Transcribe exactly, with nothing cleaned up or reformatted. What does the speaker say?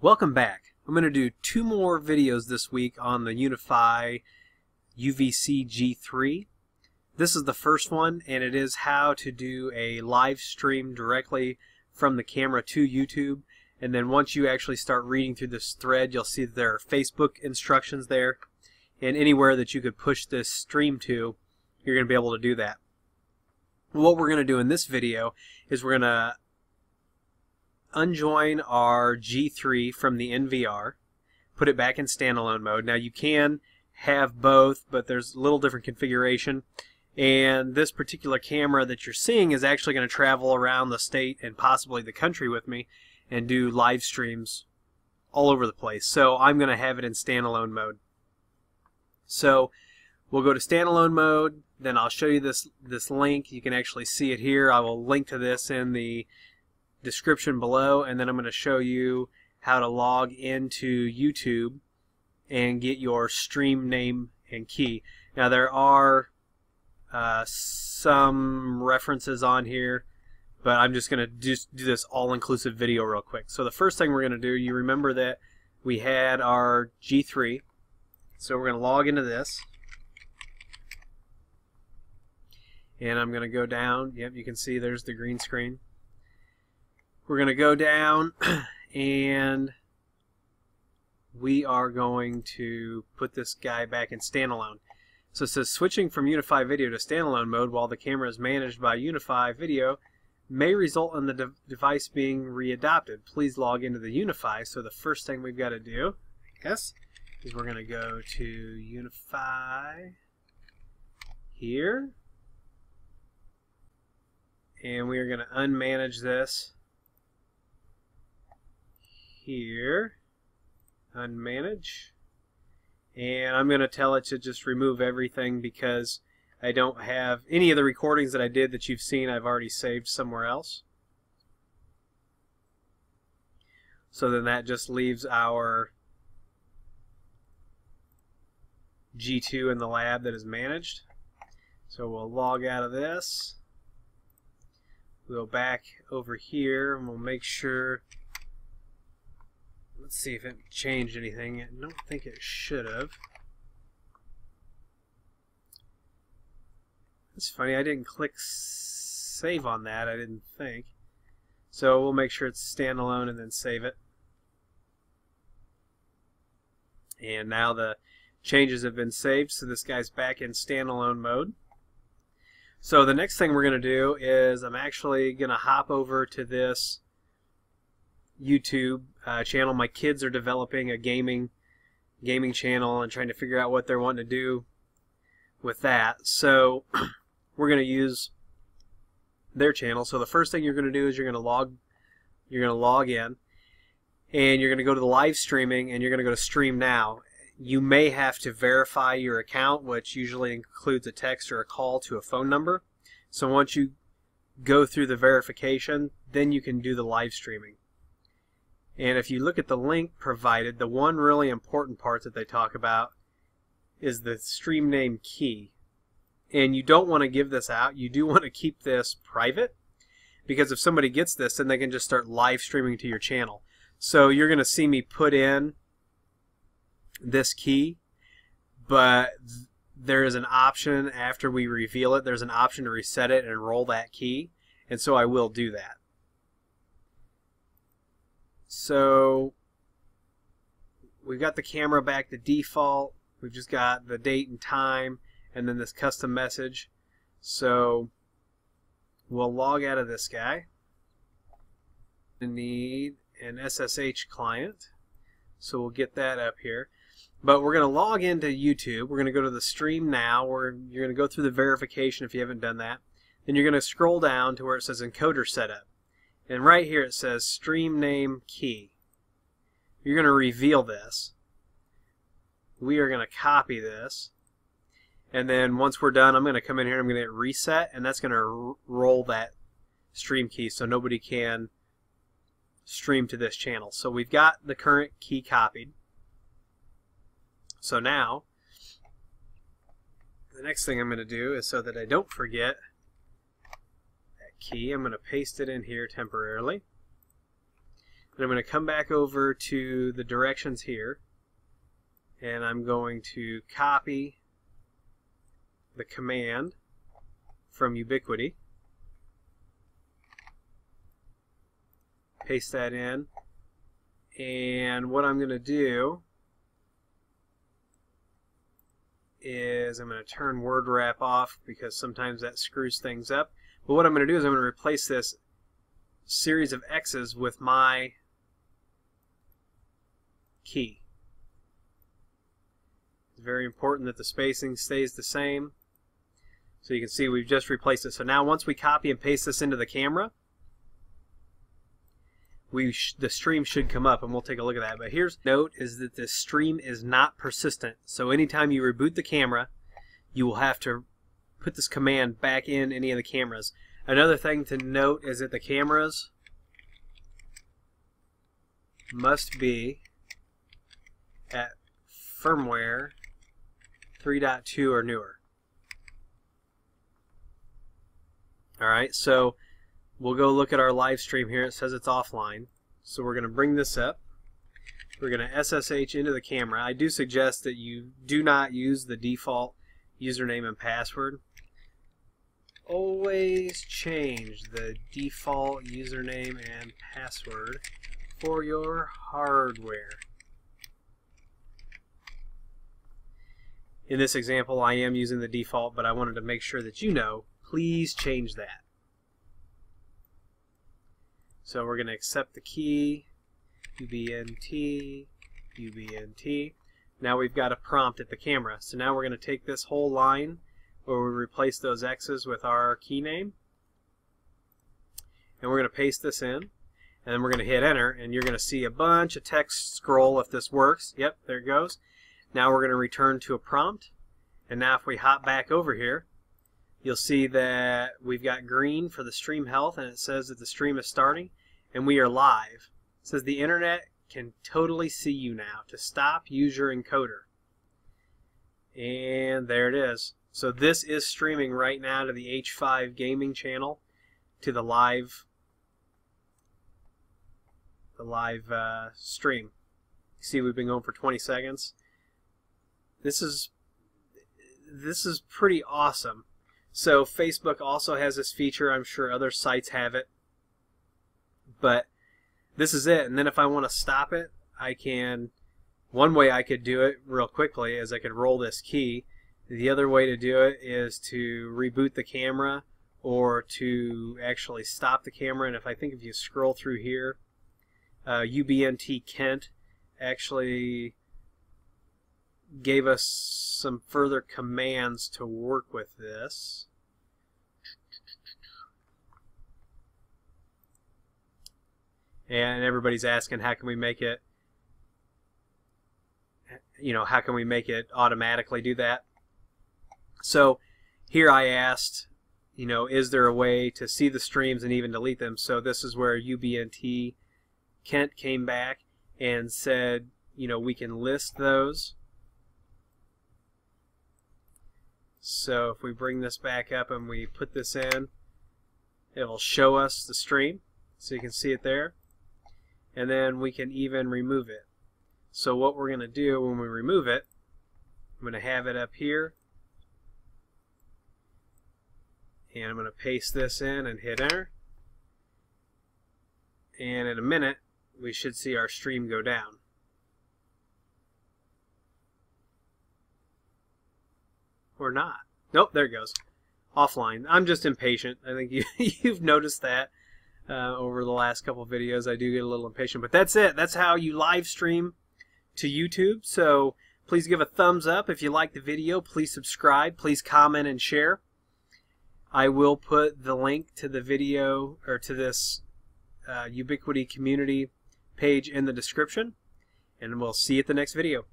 Welcome back. I'm going to do two more videos this week on the UniFi U V C G three. This is the first one, and it is how to do a live stream directly from the camera to YouTube. And then once you actually start reading through this thread, you'll see that there are Facebook instructions there, and anywhere that you could push this stream to, you're going to be able to do that. What we're going to do in this video is we're going to unjoin our G three from the N V R, put it back in standalone mode. Now you can have both, but there's a little different configuration, and this particular camera that you're seeing is actually going to travel around the state and possibly the country with me and do live streams all over the place. So I'm going to have it in standalone mode. So we'll go to standalone mode, then I'll show you this this link. You can actually see it here. I will link to this in the description below, and then I'm going to show you how to log into YouTube and get your stream name and key. Now there are uh, some references on here, but I'm just going to just do this all-inclusive video real quick. So the first thing we're going to do, you remember that we had our G three, so we're going to log into this, and I'm going to go down. Yep, you can see there's the green screen. We're going to go down, and we are going to put this guy back in standalone. So it says, switching from UniFi Video to standalone mode while the camera is managed by UniFi Video may result in the de device being readopted. Please log into the UniFi. So the first thing we've got to do, I guess, is we're going to go to UniFi here, and we are going to unmanage this. Here, unmanage, and I'm going to tell it to just remove everything because I don't have any of the recordings that I did that you've seen. I've already saved somewhere else. So then that just leaves our G two in the lab that is managed. So we'll log out of this. We'll go back over here and we'll make sure. Let's see if it changed anything. I don't think it should have. That's funny, I didn't click save on that, I didn't think. So we'll make sure it's standalone and then save it. And now the changes have been saved, so this guy's back in standalone mode. So the next thing we're going to do is I'm actually going to hop over to this YouTube uh, channel. My kids are developing a gaming gaming channel and trying to figure out what they're wanting to do with that. So we're going to use their channel. So the first thing you're going to do is you're going to log you're going to log in, and you're going to go to the live streaming, and you're going to go to stream now. You may have to verify your account, which usually includes a text or a call to a phone number. So once you go through the verification, then you can do the live streaming. And if you look at the link provided, the one really important part that they talk about is the stream name key. And you don't want to give this out. You do want to keep this private, because if somebody gets this, then they can just start live streaming to your channel. So you're going to see me put in this key, but there is an option after we reveal it, there's an option to reset it and roll that key. And so I will do that. So we've got the camera back to default. We've just got the date and time, and then this custom message. So we'll log out of this guy. We need an S S H client, so we'll get that up here. But we're going to log into YouTube. We're going to go to the stream now, or you're going to go through the verification if you haven't done that. Then you're going to scroll down to where it says encoder setup. And right here it says stream name key. You're going to reveal this. We are going to copy this. And then once we're done, I'm going to come in here and I'm going to hit reset, and that's going to roll that stream key so nobody can stream to this channel. So we've got the current key copied. So now, the next thing I'm going to do is, so that I don't forget key, I'm going to paste it in here temporarily. Then I'm going to come back over to the directions here, and I'm going to copy the command from Ubiquiti, paste that in, and what I'm going to do is I'm going to turn word wrap off because sometimes that screws things up. But what I'm going to do is I'm going to replace this series of X's with my key. It's very important that the spacing stays the same. So you can see we've just replaced it. So now once we copy and paste this into the camera, we sh the stream should come up, and we'll take a look at that. But here's note is that this stream is not persistent. So anytime you reboot the camera, you will have to put this command back in any of the cameras. Another thing to note is that the cameras must be at firmware three point two or newer. Alright, so we'll go look at our live stream here. It says it's offline. So we're going to bring this up. We're going to S S H into the camera. I do suggest that you do not use the default username and password. Always change the default username and password for your hardware. In this example, I am using the default, but I wanted to make sure that you know, please change that. So we're going to accept the key, U B N T, U B N T. Now we've got a prompt at the camera. So now we're going to take this whole line where we replace those X's with our key name. And we're going to paste this in. And then we're going to hit enter. And you're going to see a bunch of text scroll if this works. Yep, there it goes. Now we're going to return to a prompt. And now if we hop back over here, you'll see that we've got green for the stream health, and it says that the stream is starting and we are live. It says the internet can totally see you now. To stop, use your encoder. And there it is. So this is streaming right now to the H five Gaming Channel, to the live the live uh, stream. You see we've been going for twenty seconds. This is this is pretty awesome. So Facebook also has this feature. I'm sure other sites have it. But this is it. And then if I want to stop it, I can. One way I could do it real quickly is I could roll this key. The other way to do it is to reboot the camera or to actually stop the camera. And if I think if you scroll through here, uh, U B N T Kent actually gave us some further commands to work with this. And everybody's asking, how can we make it, you know, how can we make it automatically do that? So here I asked, you know, is there a way to see the streams and even delete them? So this is where U B N T Kent came back and said, you know, we can list those. So if we bring this back up and we put this in, it'll show us the stream. So you can see it there. And then we can even remove it. So what we're going to do when we remove it, I'm going to have it up here. And I'm going to paste this in and hit enter. And in a minute, we should see our stream go down. Or not. Nope, there it goes. Offline. I'm just impatient. I think you, you've noticed that uh, over the last couple of videos. I do get a little impatient. But that's it. That's how you live stream to YouTube. So please give a thumbs up if you like the video. Please subscribe. Please comment and share. I will put the link to the video or to this uh, Ubiquiti community page in the description. And we'll see you at the next video.